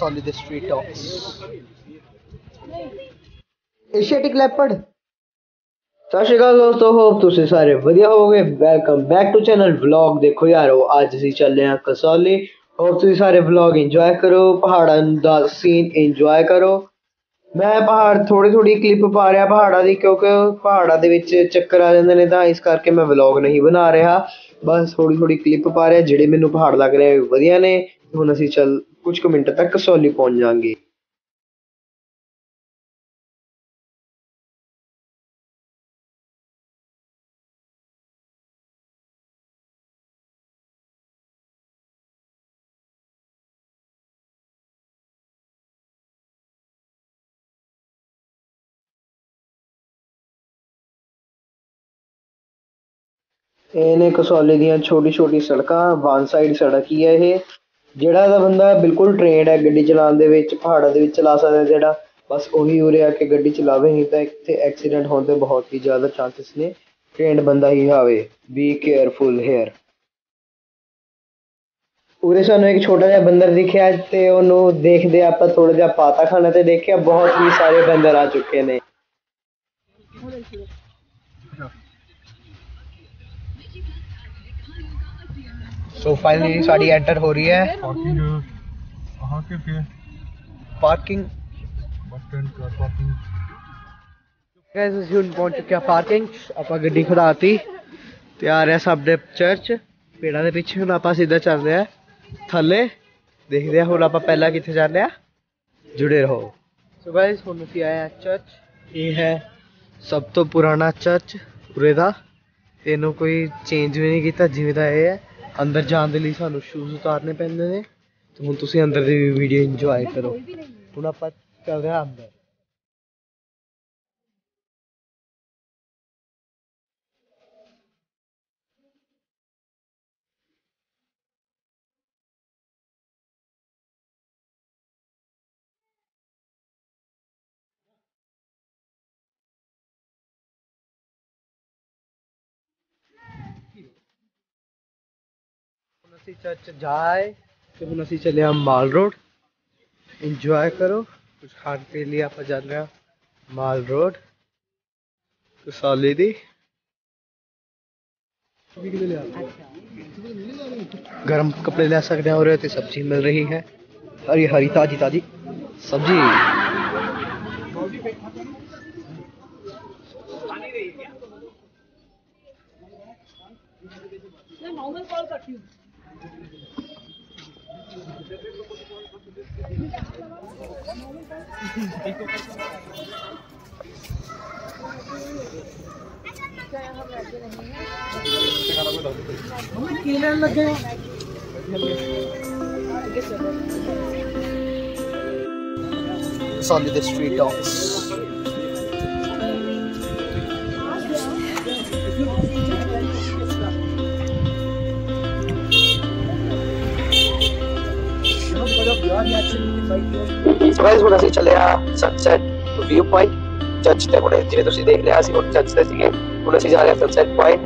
Kasauli the street dogs. Asiatic leopard. सत श्री अकाल दोस्तों, होप तुसी सारे बढ़िया होगे। Welcome back to channel vlog. देखो यारो आज असीं चले आ कसौली। होप तुसी सारे व्लॉग इंजॉय करो, पहाड़ां दा सीन इंजॉय करो। मैं पहाड़ थोड़ी क्लिप पा रहा पहाड़ा की, क्योंकि पहाड़ा दे विच चक्कर आ जाते हैं तो इस करके मैं व्लॉग नहीं बना रहा, बस थोड़ी क्लिप पा रहा। जिहड़े मैनू पहाड़ लग रहे वधिया ने। हुण असीं चल कुछ मिनट तक कसौली पहुंच जाएंगे। इन्हें कसौली दियाँ छोटी छोटी सड़कां, वन साइड सड़क ही है ये। जिहड़ा दा बंदा बिल्कुल ट्रेंड है गड्डी चलाने दे विच, पहाड़ां दे विच चला सकदा, जिहड़ा बस उही उरे आ के गड्डी चलावे, नहीं तां इत्थे एक्सीडेंट होण दे बहुत ही ज़्यादा चांसेस ने। ट्रेंड बंदा ही आवे, बी केयरफुल हेयर। उरे सानूं एक छोटा जिहा बंदर दिखिया ते उहनूं देखदे आपां थोड़ा जिहा पाता खाना ते देखिया बहुत ही सारे बंदर आ चुके ने। सो फाइनली साड़ी एंटर हो रही है पार्किंग। गाइस ਅਸੀਂ ਹੁਣ ਪਹੁੰਚ ਚੁੱਕੇ ਆ ਪਾਰਕਿੰਗ। ਆਪਾਂ ਗੱਡੀ ਖੜਾਤੀ ਤੇ ਆ ਰਿਹਾ ਸਾਡੇ ਚਰਚ ਪੇੜਾਂ ਦੇ ਪਿੱਛੇ। ਹੁਣ ਆਪਾਂ ਸਿੱਧਾ ਚੱਲਦੇ ਆ ਥੱਲੇ, ਦੇਖਦੇ ਆ ਹੁਣ ਆਪਾਂ ਪਹਿਲਾਂ ਕਿੱਥੇ ਜਾਂਦੇ ਆ। ਜੁੜੇ ਰਹੋ। ਸੋ ਗਾਇਸ ਹੁਣ ਅਸੀਂ ਆਏ ਆ ਚਰਚ। ਇਹ ਹੈ ਸਭ ਤੋਂ ਪੁਰਾਣਾ ਚਰਚ ਉਰੇ ਦਾ, ਇਹਨੂੰ ਕੋਈ ਚੇਂਜ ਵੀ ਨਹੀਂ ਕੀਤਾ ਜਿਵੇਂ ਦਾ ਇਹ ਹੈ। अंदर जाने के लिए सानू शूज उतारने पैंदे ने। तो हुण तुसीं अंदर दी वीडियो इंजॉय करो। हुण आपां चलदे आं अंदर। चर्च जाए तो हम असी चले हम माल रोड। इंजॉय करो, कुछ खाने पी लिया। आप जा रहे हैं माल रोड कसौली दी। गर्म कपड़े ले सकते हैं और सब्जी मिल रही है हरी हरी ताजी सब्जी। Solid the street dogs. Guys ਹੁਣ ਅਸੀਂ ਚੱਲੇ ਆ ਸਨਸੈਟ ਵਿਊ ਪੁਆਇੰਟ। ਚਰਚ ਤੇ ਬੜੇ ਜਿਵੇਂ ਤੁਸੀਂ ਦੇਖ ਲਿਆ ਅਸੀਂ ਹੁਣ ਚਰਚ ਤੇ ਸੀਗੇ, ਹੁਣ ਅਸੀਂ ਜਾ ਰਹੇ ਹਾਂ ਸਨਸੈਟ ਪੁਆਇੰਟ।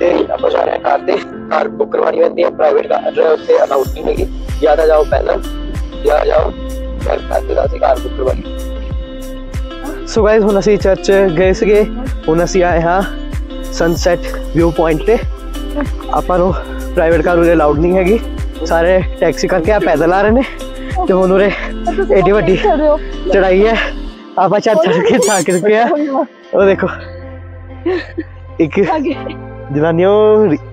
ਤੇ ਆਪਾਂ ਜਾ ਰਹੇ ਹਾਂ ਕਾਰ ਤੇ। ਕਾਰ ਬੁੱਕ ਕਰਵਾਉਣੀ ਪੈਂਦੀ ਹੈ, ਪ੍ਰਾਈਵੇਟ ਕਾਰ ਹੈ, ਉੱਥੇ ਅਲਾਊਡ ਨਹੀਂ ਹੈਗੀ। ਜਾਂ ਤਾਂ ਜਾਓ ਪਹਿਲਾਂ ਜਾਂ ਜਾਓ ਫਿਰ ਪੈਦਲ ਅਸੀਂ ਕਾਰ ਬੁੱਕ ਕਰਵਾਈ। ਸੋ ਗਾਇਸ ਹੁਣ ਅਸੀਂ ਚਰਚ ਗਏ ਸੀਗੇ, ਹੁਣ ਅਸੀਂ ਆਏ ਹਾਂ ਸਨਸੈਟ ਵਿਊ ਪੁਆਇੰਟ ਤੇ। ਆਪਾਂ ਨੂੰ ਪ੍ਰਾਈਵੇਟ ਕਾਰ ਉਰੇ ਅਲਾਊਡ ਨਹੀਂ ਹੈਗੀ, सारे टैक्सी करके आप पैदल आ रहे ने। तो हुण उरे एडी वड्डी चढ़ाई है, आप चढ़ के थक चुके हैं। वो देखो एक जनानी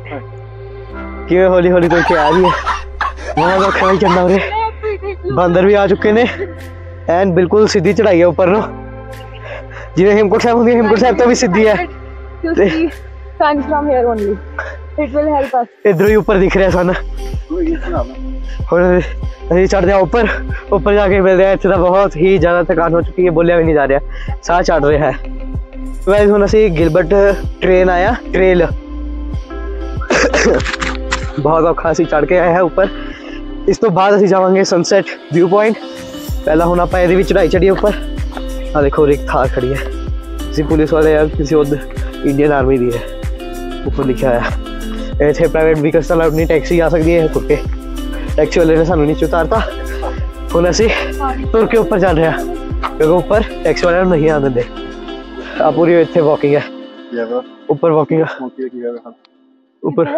कि हौली हौली तो आ रही है। बहुत औखा नहीं चढ़ना, उरे बंदर भी आ चुके ने। एंड बिल्कुल सीधी चढ़ाई है ऊपर नो, जिवें हेमकुंट साहिब होंदी, हेमकुंट साहिब तो भी सीधी है। इधरों ही ऊपर दिख रहा है सन। और चढ़ते हैं ऊपर जाके मिलते हैं। इतना बहुत ही ज़्यादा थकान हो चुकी है, बोलिया भी नहीं जा रहा, साह चढ़ रहा है। वैसे हम असी गिलबर्ट ट्रेन आया ट्रेल बहुत औखा असी चढ़ के आए हैं ऊपर। इस तो बाद असी जावांगे सनसैट व्यू पॉइंट। पहला हुण आपां इहदी भी चढ़ाई चढ़ी उपर। आ देखो एक थार खड़ी है, किसी पुलिस वाले या किसी उधर इंडियन आर्मी दी है ऊपर लिखा है। इतने प्राइवेट व्हीकल्स अलाउड नहीं, टैक्सी आ सकती है। टैक्सी वाले ने सानू नीचे उतारता, हूँ असी तुर के उपर चल रहे क्योंकि उपर टैक्सी वाले नहीं आने दे आ पूरी इतने वॉकिंग है उपर वॉकिंग उपर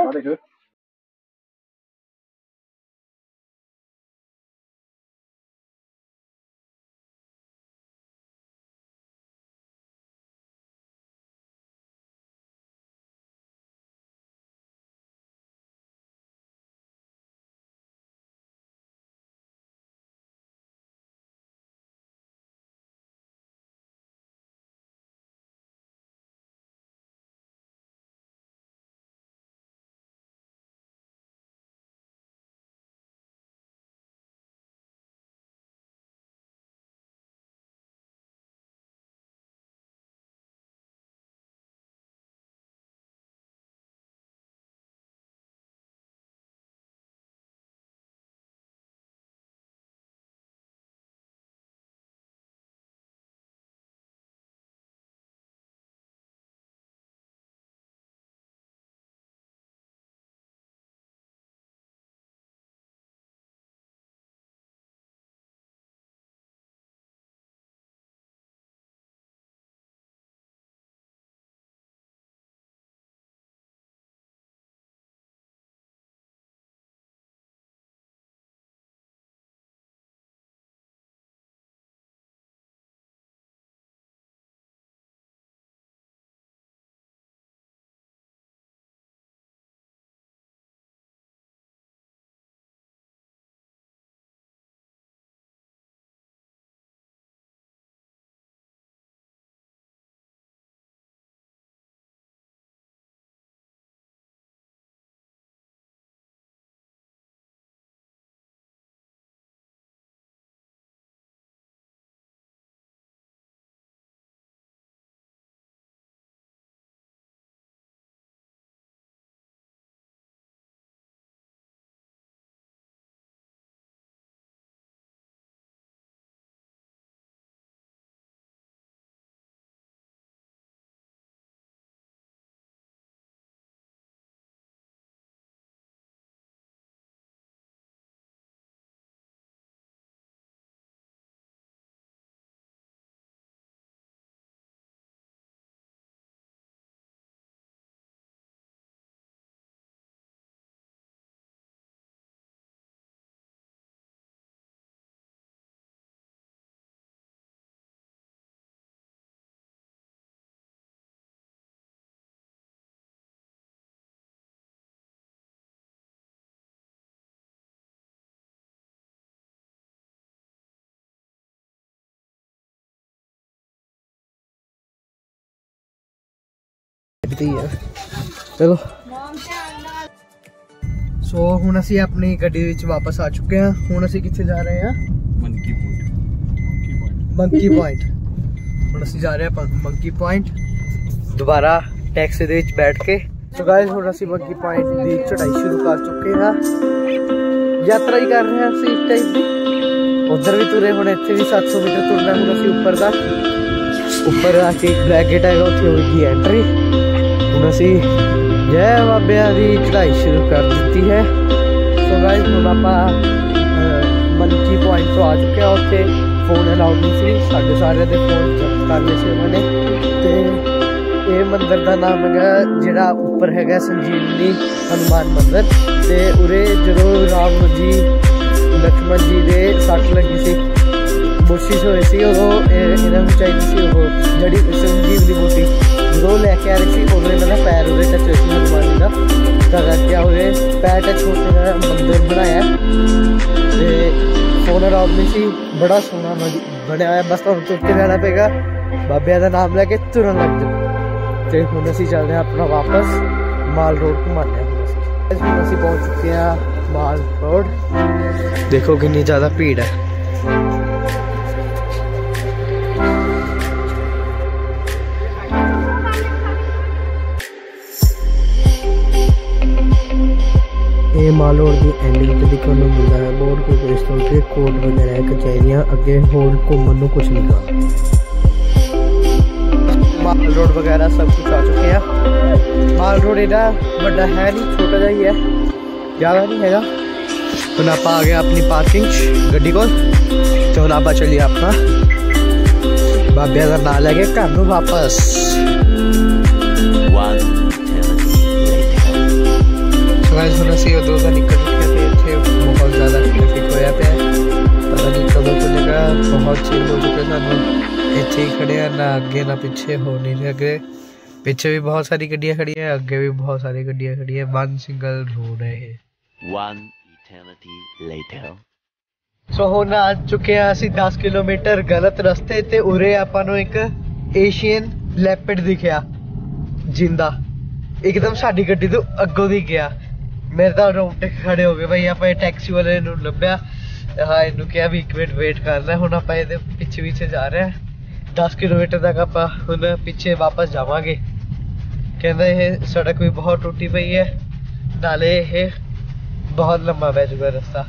चलो सो हुण असी अपनी गड्डी विच वापस आ चुके हैं। हुण असी किथे जा रहे हैं? Monkey point. मंकी पॉइंट हुण असी जा रहे हैं मंकी पॉइंट दोबारा टैक्सी दे विच बैठ के। सो गाइस हुण असी मंकी पॉइंट दी चढ़ाई शुरू कर चुके हैं। यात्रा ही कर रहे हैं असी इस टाइम दी उधर भी तुरे हुण इत्थे भी 700 मीटर तुरना हुण असी उपर दा उपर आके ब्लैक गेट आएगा उत्थे होगी एंट्री। असी जय बाबे की चढ़ाई शुरू कर दी है। सो गाइस हम आप मंकी पॉइंट तो आ चुके हैं। उत्थे फोन अलाउड नहीं सी साढ़े सारे दे फोन जब्त कर लिए उन्होंने। तो ये मंदिर का नाम है जिहड़ा उपर है संजीवनी हनुमान मंदिर। तो उरे जो राम जी लक्ष्मण जी के सट लगी सी कोशिश हो रही थी उदो इन्हों चाहिए सी जी संजीव की बूटी जो लैके आ रही थी उदो इन्होंने पैर उदे टच हो हनुमान जी का तो करके उदे पैर टच होकर मंदिर बनाया। तो फोन अलाउड नहीं सी बड़ा सोहना बनया हुआ बस तुम तुर के जाना पेगा बाबे का नाम लैके तुरन लग जाए। तो हम असी चल रहे अपना वापस माल रोड घुमाने। हम असी पहुँच चुके हैं माल रोड। देखो कितनी ज़्यादा भीड़ है। माल रोड की एंडिंग देखने को मिलता है। रोड को इस तरह के कोर्ट वगैरह कचहरियाँ अगे होर घूमने कुछ नहीं गा। माल रोड वगैरह सब कुछ आ चुके हैं। माल रोड एडा बड़ा है नहीं छोटा जा ही है ज़्यादा नहीं है। तो ना आ गया अपनी पार्किंग गड्डी को तो नापा चलिए आपका बाबे अगर ना लगे कर दो वापस। सुना सी दो का दिक्कत थे बहुत ज़्यादा ट्रैफिक हो जाते हैं पता नहीं कब खुले का बहुत चीज हो चुके हैं पीछे ही खड़े हैं ना आगे ना पीछे हो नहीं लगे पीछे भी बहुत सारी गड्डियाँ खड़ी है आगे भी बहुत सारी गड्डियाँ खड़ी है वन सिंगल रोड है ये। सो होना आ चुके हैं 10 किलोमीटर गलत रस्ते ते उरे आपको एक एशियन लेपर्ड दिखया जिंदा एकदम साड़ी गड्डी तो अगों दी गया मेरे तो रोंगटे खड़े हो गए भाई। आप टैक्सी वाले लभ्या हाँ इनू क्या भी 1 मिनट वेट करना हूँ आप पिछे पिछे जा रहे हैं 10 किलोमीटर तक आप हम पिछे वापस जावे कहना यह सड़क भी बहुत टूटी पई है नाले ये बहुत लंबा पै चुका रस्ता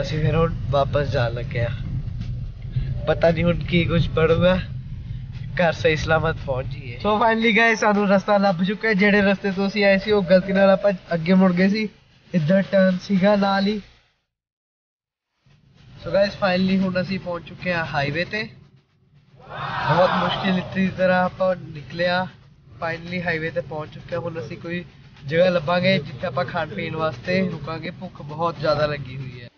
असि फिर हम वापस जा लगे पता नहीं हम की कुछ पढ़ूंगा घर से इस्लामाबाद पहुंच जाइए। सो फाइनली गए सानू रस्ता लभ चुका है जेडे रस्ते तो असी आए सी वो गलती नाल आपां अगे मुड़ गए सी इधर टर्न सीगा नाल ही। सो गाइस फाइनली हुण असी पहुंच चुके हैं हाईवे ते बहुत मुश्किल इतनी तरह आप निकले फाइनली हाईवे ते पहुंच चुके हैं हुण असी कोई जगह लभांगे जिथे आप खान पीन वास्ते रुकांगे भुख बहुत ज्यादा लगी हुई है।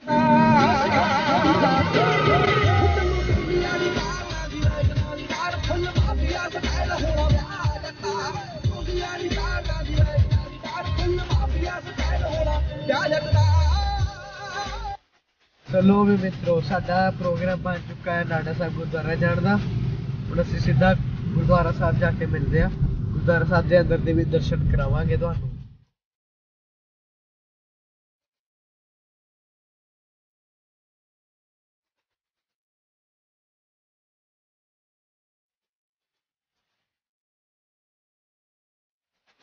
चलो भी मित्रों साडा प्रोग्राम बन चुका है नाडा साहब गुरुद्वारा जाने का हुण असीं सीधा गुरुद्वारा साहब जाके मिलते हैं गुरुद्वारा साहब के अंदर के भी दर्शन करावांगे तुहानूं।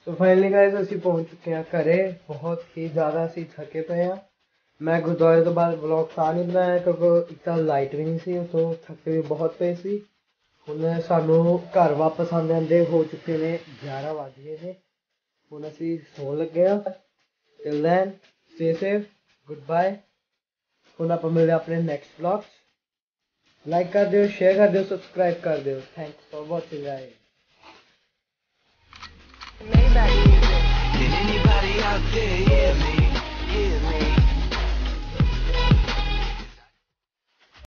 तो फाइनली गाइस असी पहुंच चुके हैं घरे बहुत ही ज़्यादा असी थके पे हैं मैं गुरुद्वारे तो बाद ब्लॉग ता नहीं बनाया क्योंकि इतना लाइट भी नहीं सी तो थके भी बहुत पे सी हुण सानू घर वापस आते आते हो चुके ने 11 बज गए ने हुण असी सो लगे हाँ till then stay safe good bye हुण आपां मिलदे अपने नैक्सट ब्लॉग लाइक कर दिओ शेयर कर दिओ सबसक्राइब कर दिओ thanks for watching guys. Did anybody out there hear me?